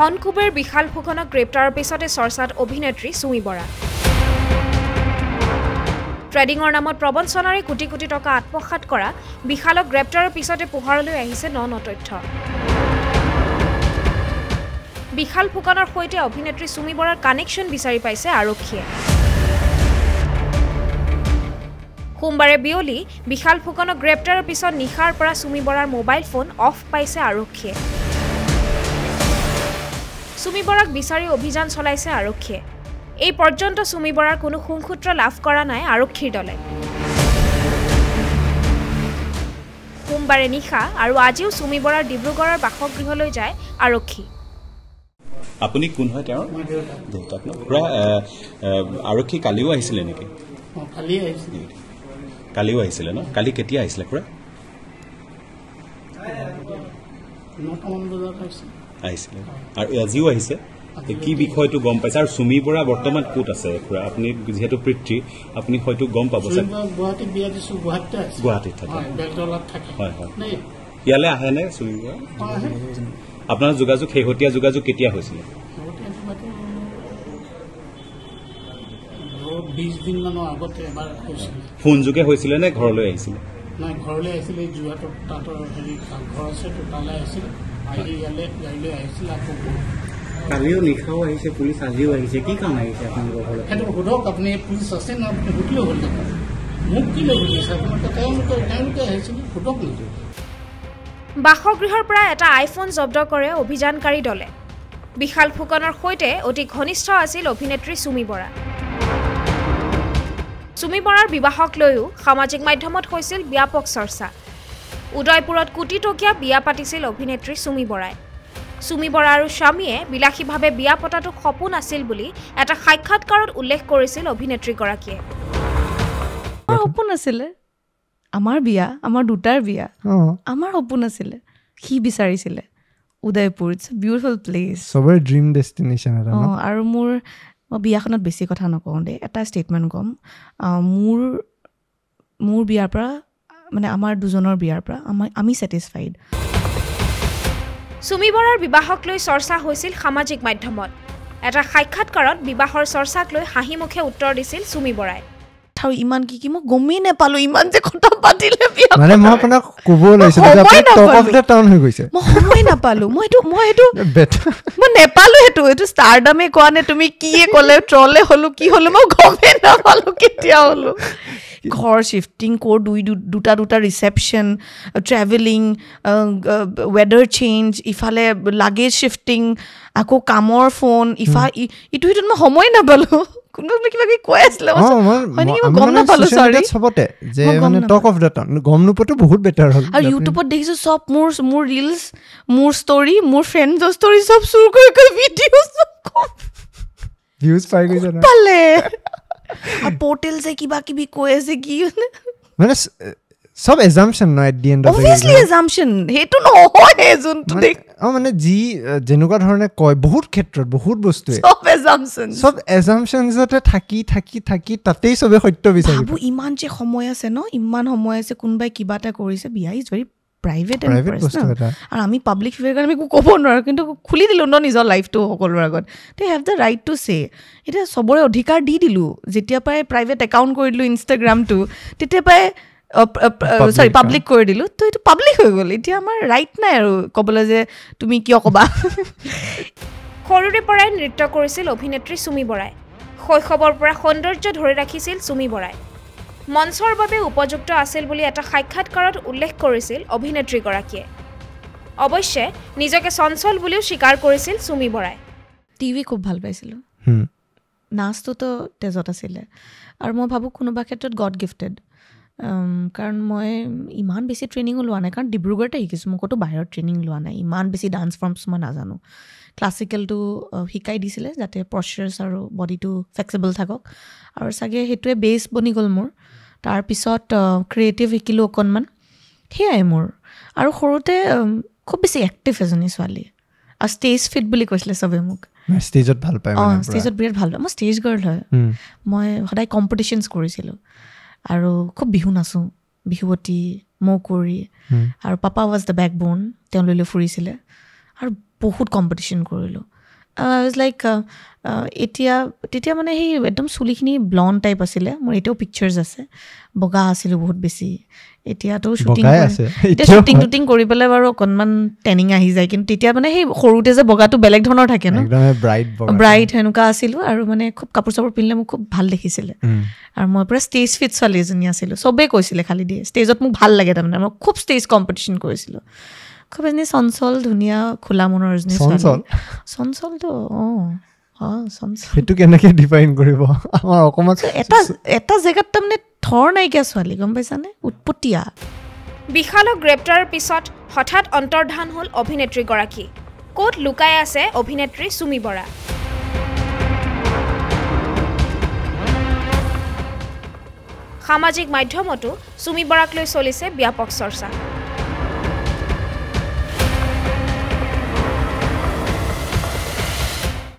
ধনকুবেৰ বিশাল ফুকনক গ্ৰেপ্তাৰৰ পিছতে চৰ্চাত অভিনেত্ৰী চুমি বৰা। ট্ৰেডিঙৰ নামত প্ৰবঞ্চনাৰে কোটি কোটি টকা আত্মসাৎ কৰা বিশালক গ্ৰেপ্তাৰৰ পিছতে পোহৰলৈ আহিছে ন তথ্য। বিশাল ফুকনৰ সৈতে অভিনেত্ৰী চুমি বৰাৰ কানেকশ্যন বিচাৰি পাইছে আৰক্ষীয়ে। সোমবাৰে বিয়লি বিশাল ফুকনক গ্ৰেপ্তাৰৰ পিছত নিশাৰ পৰা চুমি বৰাৰ মোবাইল ফোন অফ পাইছে আৰক্ষীয়ে। চুমি বৰাক বিচাৰি অভিযান চলাইছে আৰক্ষীয়ে। এই পৰ্যন্ত চুমি বৰাৰ কোনো সংসূত্ৰ লাভ কৰা নাই আৰক্ষীৰ দলে। সোমবাৰে নিশা আৰু আজিও চুমি বৰাৰ ডিব্ৰুগড়ৰ বাসগৃহলৈ যায় আৰক্ষী। আপুনি কোন হয় তেওঁৰ দেউতা ন? পুৰা আৰক্ষী কালিও আহিছিলে নেকি? কালিও আহিছিলে ন? কালি কেতিয়া আহিছিলে পুৰা? আহিছিলে আৰু আজিও আহিছে। কি বিষয়টো গম পাইছে? আৰু চুমি বৰা বৰ্তমান ক'ত আছে খুৰা? আপুনি যিহেতু পিতৃ, আপুনি হয়তো গম পাব। গুৱাহাটীত থাকে। হয় হয়। ইয়ালৈ আহে নে চুমি বৰা? আপোনাৰ যোগাযোগ, শেহতীয়া যোগাযোগ কেতিয়া হৈছিলে? ফোনযোগে হৈছিলে নে ঘৰলৈ আহিছিলে? কালিও নিশাও আহিছে পুলিচ, আজিও আহিছে। কি কাম আহিছে আপোনালোকৰ ঘৰত? সেইটো সোধক আপুনি। পুলিচ আছে না? আপুনি সুধিলেও হ'ল দেখোন। মোক কি লাগিছে আপোনালোকে? তেওঁলোকে আহিছিলে, সোধক নেকি? বাসগৃহৰ পৰা এটা আইফোন জব্দ কৰে অভিযানকাৰী দলে। বিশাল ফুকনৰ সৈতে অতি ঘনিষ্ঠ আছিল অভিনেত্ৰী চুমি বৰা। চুমি বৰাৰ বিবাহক লৈও সামাজিক মাধ্যমত হৈছিল ব্যাপক চৰ্চা। উদয়পুৰত কোটিটকীয়া বিয়া পাতিছিল অভিনেত্ৰী চুমি বৰাই। চুমি বৰা আৰু স্বামীয়ে বিলাসীভাৱে বিয়া পতাটো সপোন আছিল বুলি এটা সাক্ষাৎকাৰত উল্লেখ কৰিছিল অভিনেত্ৰীগৰাকীয়ে। আমাৰ সপোন আছিলে, আমাৰ বিয়া, আমাৰ দুটাৰ বিয়া, আমাৰ সপোন আছিলে। সি বিচাৰিছিলে উদয়পুৰ, ইটছ বিউটিফুল প্লেচ, সবৰ ড্ৰিম ডেষ্টিনেশ্যন এটা। আৰু মোৰ বিয়াখনত বেছি কথা নকওঁ দেই, এটা ষ্টেটমেণ্ট ক'ম। মোৰ বিয়াৰ পৰা মানে আমাৰ দুজনৰ বিয়াৰ পৰা আমি ছেটিছফাইড। চুমি বৰাৰ বিবাহক লৈ চৰ্চা হৈছিল সামাজিক মাধ্যমত। এটা সাক্ষাৎকাৰত বিবাহৰ চৰ্চাক লৈ হাঁহি মুখে উত্তৰ দিছিল চুমি বৰাই। আৰু ইমান কি কি মই গমেই নেপালো, ইমান যে কথা পাতিলে বিয়া মানে মই আপোনাক ক'ব লৈছিলো যে আপুনি টপ অফ দা টাউন হৈ গৈছে। মই সময় নাপালো, মই নেপালো। এইটো ষ্টাৰডমে কোৱা নে তুমি কিয়ে ক'লে? ট্ৰলে হ'লো, কি হ'লো মই গমেই নাপালো কেতিয়া হ'লো। ঘৰ শ্বিফটিং কৰ, দুটা ৰিচেপশ্যন, ট্ৰেভেলিং, ৱেডাৰ চেঞ্জ, ইফালে লাগেজ শ্বিফটিং, আকৌ কামৰ ফোন, ইটো সিটোত মই সময় নাপালোঁ। ইউটিউবত দেখিছো চব মোৰ ৰিলছ, মোৰ ষ্টৰি, মোৰ ফ্ৰেণ্ডৰ ষ্টৰি চব চুৰ কৰি কৰি ভিডিঅ' চব ভিউজ পাই গৈছে পালে। আৰু পৰ্টেল যে কিবা কিবি কৈ আছে, কি মানে চব এজাম্পচন ন? At the end obviously assumption, সেইটো নহয় যোনটো দেখ। মানে যি যেনেকুৱা ধৰণে কয় বহুত ক্ষেত্ৰত, বহুত বস্তুৱে চব এজাম্পচনতে থাকি থাকি থাকি তাতেই চবে সত্য বিচাৰি পাবো। ইমান যে সময় আছে ন, ইমান সময় আছে। কোনোবাই কিবা এটা কৰিছে, বিয়া ইজ ভেৰি প্ৰাইভেট পাৰ্চনেল, আৰু আমি পাব্লিক ফিগাৰ কাৰণে আমি একো ক'ব নোৱাৰোঁ। কিন্তু খুলি দিলোঁ ন নিজৰ লাইফটো সকলোৰে আগত। They have the right to say. এতিয়া চবৰে অধিকাৰ দি দিলোঁ। যেতিয়া পৰাই প্ৰাইভেট একাউণ্ট কৰি দিলোঁ ইনষ্টাগ্ৰামটো, তেতিয়া পৰাই চৰি পাব্লিক কৰি দিলোঁ। তো এইটো পাব্লিক হৈ গ'ল। এতিয়া আমাৰ ৰাইট নাই আৰু ক'বলৈ যে তুমি কিয় ক'বা। সৰুৰে পৰাই নৃত্য কৰিছিল অভিনেত্ৰী চুমি বৰাই। শৈশৱৰ পৰা সৌন্দৰ্য ধৰি ৰাখিছিল চুমি বৰাই। মঞ্চৰ বাবে উপযুক্ত আছিল বুলি এটা সাক্ষাৎকাৰত উল্লেখ কৰিছিল অভিনেত্ৰীগৰাকীয়ে। অৱশ্যে নিজকে চঞ্চল বুলিও স্বীকাৰ কৰিছিল চুমি বৰাই। টিভি খুব ভাল পাইছিলোঁ, নাচটোতো তেজত আছিলে। আৰু মই ভাবোঁ কোনোবা ক্ষেত্ৰত গড গিফটেড, কাৰণ মই ইমান বেছি ট্ৰেইনিঙো লোৱা নাই। কাৰণ ডিব্ৰুগড়তে শিকিছোঁ, মই ক'তো বাহিৰত ট্ৰেইনিং লোৱা নাই। ইমান বেছি ডান্স ফৰ্মছ মই নাজানো। ক্লাছিকেলটো শিকাই দিছিলে যাতে পশ্চাৰ্ছ আৰু বডিটো ফ্লেক্সিবল থাকক, আৰু চাগে সেইটোৱে বেছ বনি গ'ল মোৰ। তাৰপিছত ক্ৰিয়েটিভ শিকিলোঁ অকণমান, সেয়াই মোৰ। আৰু সৰুতে খুব বেছি এক্টিভ এজনী ছোৱালী, আৰু ষ্টেজ ফিট বুলি কৈছিলে চবে মোক। ষ্টেজত ভাল পায়? অঁ, ষ্টেজত বিৰাট ভাল পায়। মই ষ্টেজ গাৰ্ল হয়। মই সদায় কম্পিটিশ্যনছ কৰিছিলোঁ, আৰু খুব বিহু নাচোঁ, বিহুৱতী, মৌ কুঁৱৰী। আৰু পাপা ৱাজ দ্য বেকবোন, তেওঁ লৈ ফুৰিছিলে। আৰু বহুত competition কৰিলো I was like etia mane he ekdom suli khini blonde type asile mor eteo pictures ase boga asilu bahut beshi etia to shooting shooting kori pele baro konman tanning ahi jay kintu etia mane he horute je boga to belek dhonor thake no ekdom bright henuka asilu aru mane khub kapur sapur pinle mu khub bhal dekhisile aru moi pura stage fit chali jeni asilu sobe koisile khali die stage ot mu bhal lage tamne moi khub stage competition koisilu Kabani sonsol dunia khula monor jni sonsol sonsol to sonsol etu kena ke define koribo amar okoma eta jegat tamne thor nai ke swali gom paisa ne utputia bihalo greptar pisot hothat antordhan hol obhinetri goraki kot lukai ase obhinetri চুমি বৰা সামাজিক মাধ্যমতো চুমি বৰাক লৈ চলিছে ব্যাপক চৰ্চা